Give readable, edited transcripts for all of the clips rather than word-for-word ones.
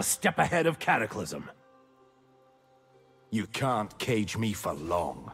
a step ahead of Cataclysm. You can't cage me for long.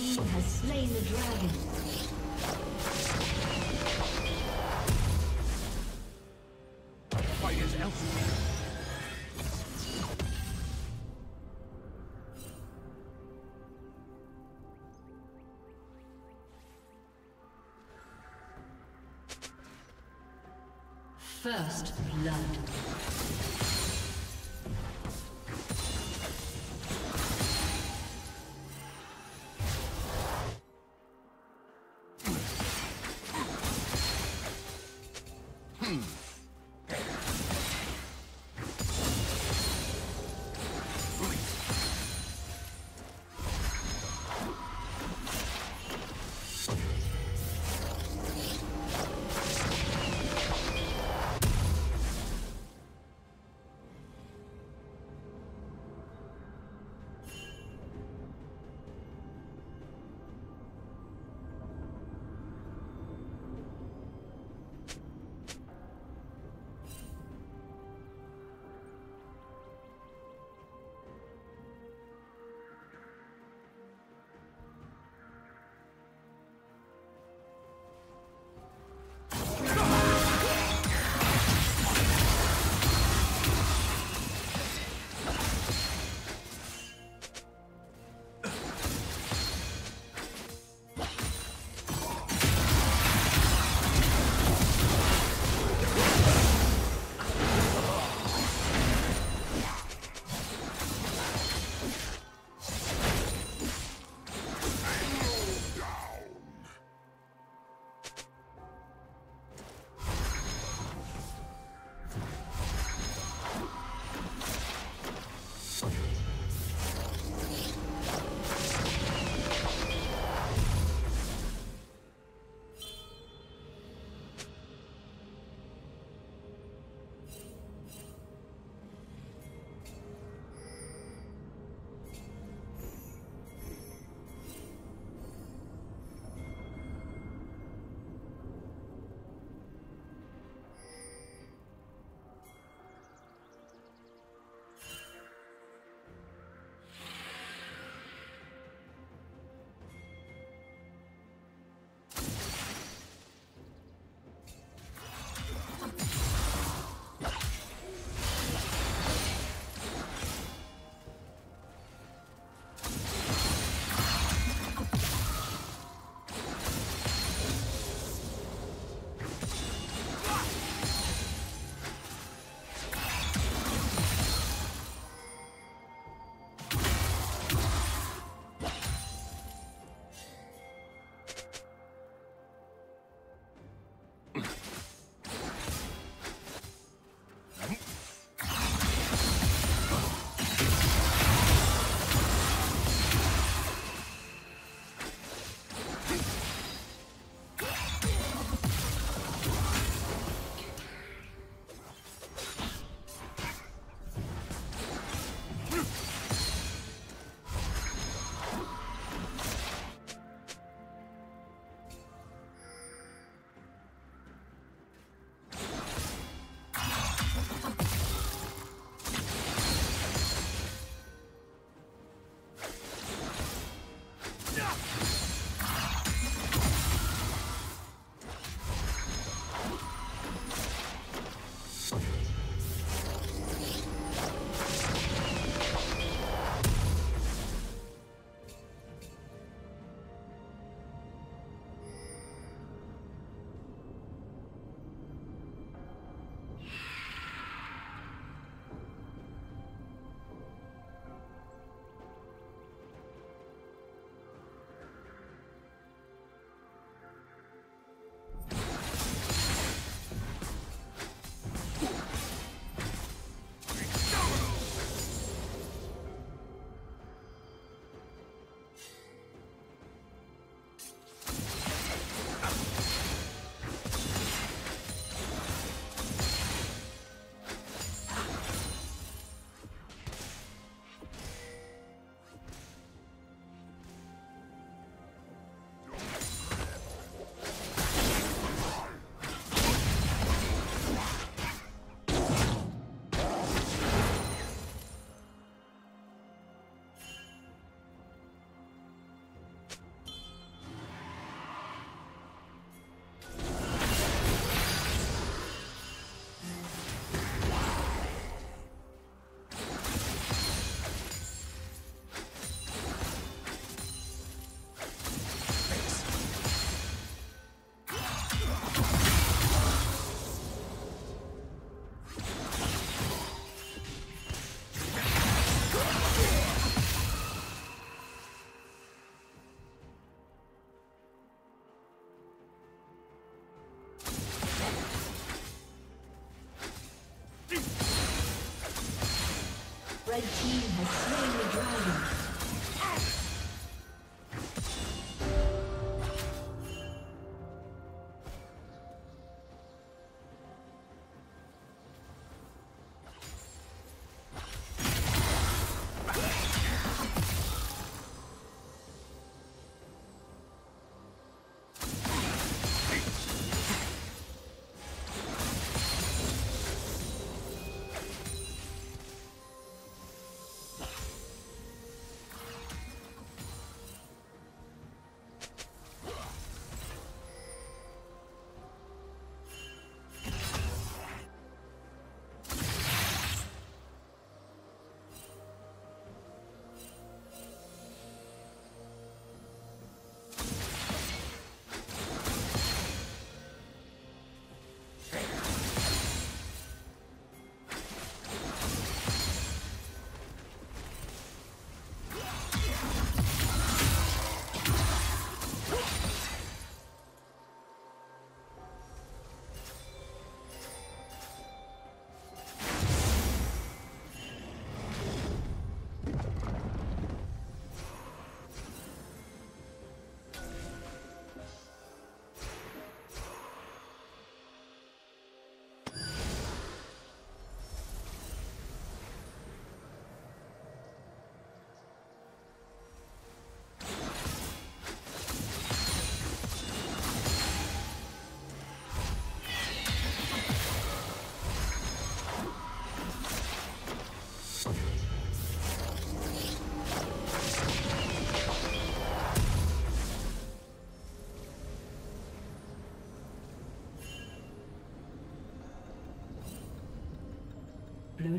team has slain the dragon. Fighters elsewhere. First blood. Red team has slain the dragon. Blue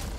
Blue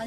A